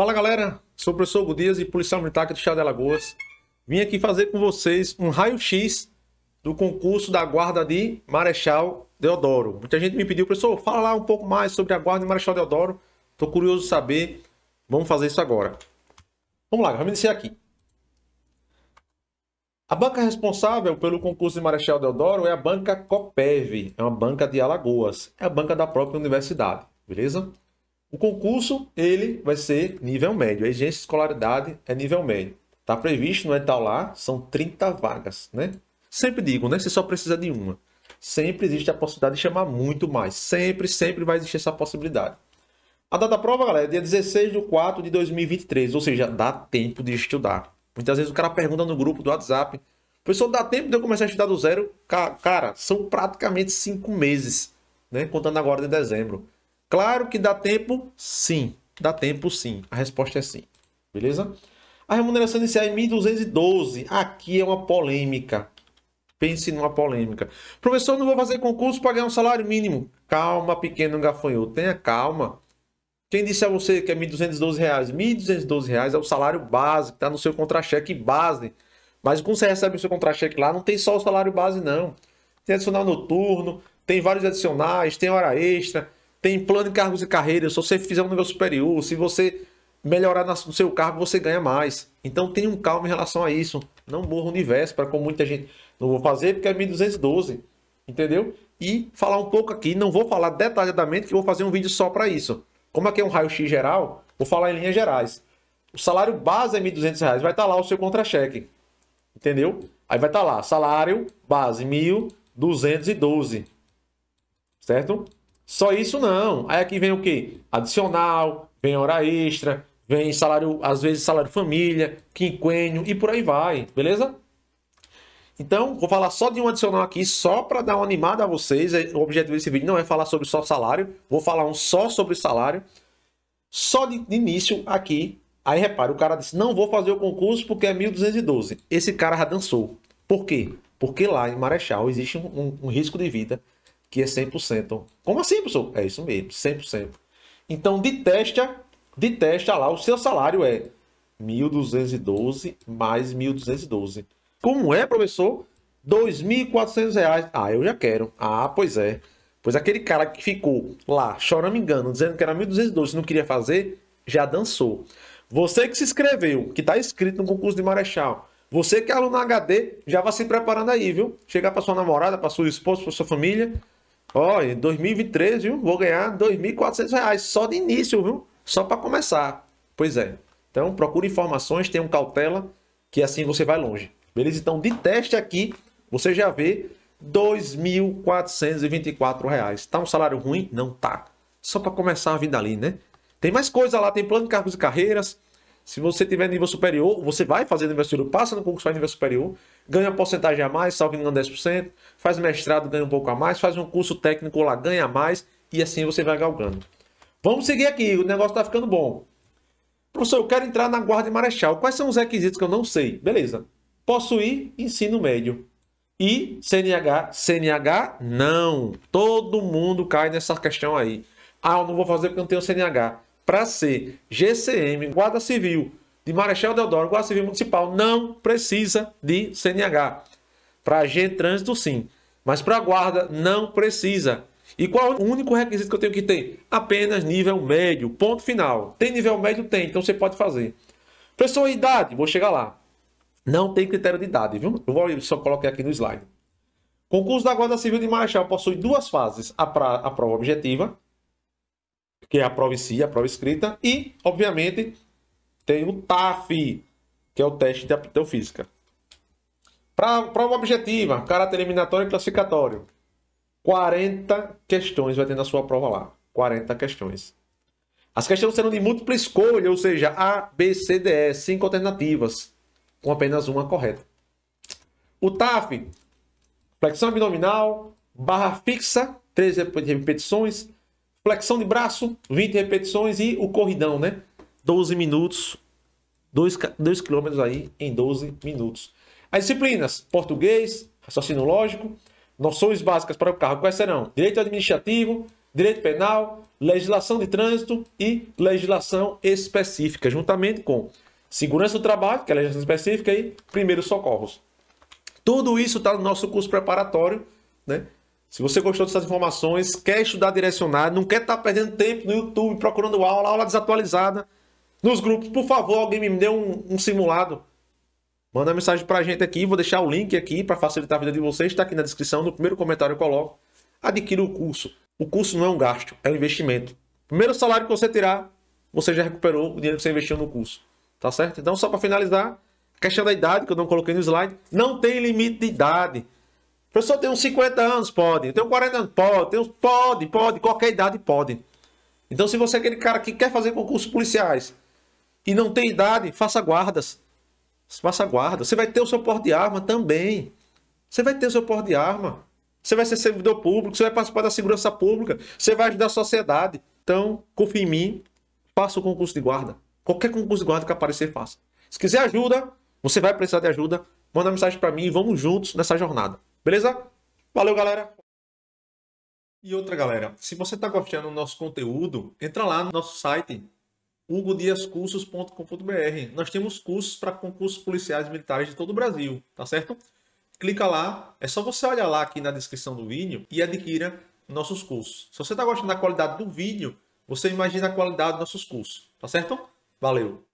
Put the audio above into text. Fala galera, sou o professor Hugo Dias e policial militar aqui do estado de Alagoas. Vim aqui fazer com vocês um raio-x do concurso da Guarda de Marechal Deodoro. Muita gente me pediu, professor, fala lá um pouco mais sobre a Guarda de Marechal Deodoro. Estou curioso de saber, vamos fazer isso agora. Vamos lá, vamos iniciar aqui. A banca responsável pelo concurso de Marechal Deodoro é a banca COPEV, é uma banca de Alagoas, é a banca da própria universidade, beleza? O concurso, ele vai ser nível médio. A exigência de escolaridade é nível médio. Está previsto no edital lá, são 30 vagas, né? Sempre digo, né? Você só precisa de uma. Sempre existe a possibilidade de chamar muito mais. Sempre vai existir essa possibilidade. A data da prova, galera, é dia 16/4/2023. Ou seja, dá tempo de estudar. Muitas vezes o cara pergunta no grupo do WhatsApp. Professor, dá tempo de eu começar a estudar do zero? Cara, são praticamente 5 meses, né? Contando agora de dezembro. Claro que dá tempo, sim. Dá tempo, sim. A resposta é sim. Beleza? A remuneração inicial é 1.212. Aqui é uma polêmica. Pense numa polêmica. Professor, não vou fazer concurso para ganhar um salário mínimo. Calma, pequeno gafanhoto. Tenha calma. Quem disse a você que é R$ 1.212? R$ 1.212 é o salário base, que está no seu contra-cheque base. Mas quando você recebe o seu contra-cheque lá, não tem só o salário base, não. Tem adicional noturno, tem vários adicionais, tem hora extra. Tem plano de cargos e carreiras, se você fizer um nível superior, se você melhorar no seu cargo, você ganha mais. Então tenha um calma em relação a isso. Não morra o universo, para como muita gente... Não vou fazer porque é 1.212, entendeu? E falar um pouco aqui, não vou falar detalhadamente, que eu vou fazer um vídeo só para isso. Como aqui é um raio-x geral, vou falar em linhas gerais. O salário base é R$ 1.200, vai estar lá o seu contra-cheque, entendeu? Aí vai estar lá, salário base, R$ 1.212, certo? Só isso não. Aí aqui vem o quê? Adicional, vem hora extra, vem salário, às vezes salário família, quinquênio e por aí vai, beleza? Então, vou falar só de um adicional aqui, só para dar uma animada a vocês. O objetivo desse vídeo não é falar sobre só salário, vou falar um só sobre salário. Só de início aqui, aí repara, o cara disse, não vou fazer o concurso porque é 1.212. Esse cara já dançou. Por quê? Porque lá em Marechal existe um risco de vida que é 100%. Como assim, professor? É isso mesmo, 100%. Então, de testa lá, o seu salário é 1.212 mais 1.212. Como é, professor? R$ 2.400. Ah, eu já quero. Ah, pois é. Pois aquele cara que ficou lá, choramingando, dizendo que era 1.212 e não queria fazer, já dançou. Você que se inscreveu, que está inscrito no concurso de Marechal, você que é aluno HD, já vai se preparando aí, viu? Chegar para sua namorada, para sua esposa, para sua família... Olha, 2023, viu? Vou ganhar R$ 2.400 só de início, viu? Só para começar. Pois é. Então, procure informações, tenha um cautela, que assim você vai longe. Beleza? Então, de teste aqui, você já vê R$ 2.424. Tá um salário ruim? Não tá. Só para começar a vida ali, né? Tem mais coisa lá, tem plano de cargos e carreiras. Se você tiver nível superior, você vai fazer nível superior, passa no concurso, faz nível superior, ganha uma porcentagem a mais, salvo engano 10%, faz mestrado, ganha um pouco a mais, faz um curso técnico lá, ganha a mais, e assim você vai galgando. Vamos seguir aqui, o negócio tá ficando bom. Professor, eu quero entrar na Guarda de Marechal, quais são os requisitos que eu não sei? Beleza, possuir ensino médio. E CNH? CNH não, todo mundo cai nessa questão aí. Ah, eu não vou fazer porque eu não tenho CNH. Para ser GCM, Guarda Civil de Marechal Deodoro, Guarda Civil Municipal, não precisa de CNH. Para G Trânsito, sim. Mas para Guarda, não precisa. E qual é o único requisito que eu tenho que ter? Apenas nível médio, ponto final. Tem nível médio? Tem, então você pode fazer. Pessoa, idade? Vou chegar lá. Não tem critério de idade, viu? Eu vou só colocar aqui no slide. Concurso da Guarda Civil de Marechal possui duas fases. A prova objetiva, que é a prova em si, a prova escrita, e, obviamente, tem o TAF, que é o teste de aptidão física. Para a prova objetiva, caráter eliminatório e classificatório. 40 questões vai ter na sua prova lá. 40 questões. As questões serão de múltipla escolha, ou seja, A, B, C, D, E, 5 alternativas, com apenas uma correta. O TAF, flexão abdominal, barra fixa, 3 repetições, flexão de braço, 20 repetições e o corridão, né? 12 minutos, 2 quilômetros aí em 12 minutos. As disciplinas, português, raciocínio lógico, noções básicas para o cargo, quais serão? Direito administrativo, direito penal, legislação de trânsito e legislação específica, juntamente com segurança do trabalho, que é a legislação específica, e primeiros socorros. Tudo isso está no nosso curso preparatório, né? Se você gostou dessas informações, quer estudar direcionado, não quer estar perdendo tempo no YouTube procurando aula desatualizada, nos grupos, por favor, alguém me dê um simulado. Manda mensagem pra gente aqui, vou deixar o link aqui para facilitar a vida de vocês, está aqui na descrição, no primeiro comentário eu coloco. Adquira o curso. O curso não é um gasto, é um investimento. Primeiro salário que você tirar, você já recuperou o dinheiro que você investiu no curso. Tá certo? Então, só para finalizar, a questão da idade, que eu não coloquei no slide, não tem limite de idade. Professor, eu tenho 50 anos, pode. Eu tenho 40 anos, pode. Pode. Qualquer idade, pode. Então, se você é aquele cara que quer fazer concursos policiais e não tem idade, faça guardas. Faça guarda. Você vai ter o seu porte de arma também. Você vai ter o seu porte de arma. Você vai ser servidor público, você vai participar da segurança pública, você vai ajudar a sociedade. Então, confia em mim, faça o concurso de guarda. Qualquer concurso de guarda que aparecer, faça. Se quiser ajuda, você vai precisar de ajuda, manda mensagem para mim e vamos juntos nessa jornada. Beleza? Valeu, galera! E outra, galera, se você está gostando do nosso conteúdo, entra lá no nosso site hugodiascursos.com.br. Nós temos cursos para concursos policiais e militares de todo o Brasil, tá certo? Clica lá, é só você olhar lá aqui na descrição do vídeo e adquira nossos cursos. Se você está gostando da qualidade do vídeo, você imagina a qualidade dos nossos cursos, tá certo? Valeu!